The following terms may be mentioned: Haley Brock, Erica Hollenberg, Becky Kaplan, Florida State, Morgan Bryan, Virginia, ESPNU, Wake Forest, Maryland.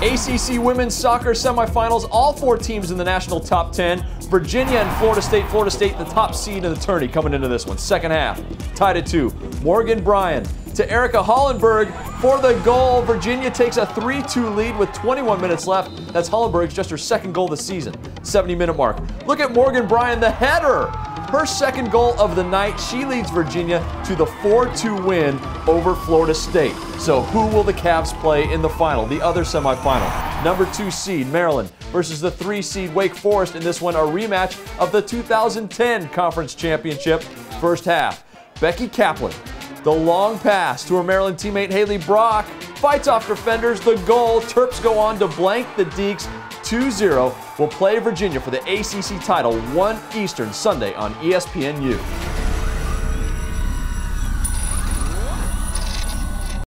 ACC Women's Soccer Semifinals, all four teams in the national top 10. Virginia and Florida State. Florida State, the top seed in the tourney coming into this one. Second half, tied at 2. Morgan Bryan to Erica Hollenberg for the goal. Virginia takes a 3-2 lead with 21 minutes left. That's Hollenberg's just her second goal this season, 70-minute mark. Look at Morgan Bryan, the header. Her second goal of the night. She leads Virginia to the 4-2 win over Florida State. So who will the Cavs play in the final, the other semifinal? Number 2 seed Maryland versus the 3 seed Wake Forest. In this one, a rematch of the 2010 Conference Championship. First half, Becky Kaplan, the long pass to her Maryland teammate Haley Brock, fights off defenders, the goal. Terps go on to blank the Deeks 2-0. We'll play Virginia for the ACC title, 1 Eastern, Sunday on ESPNU.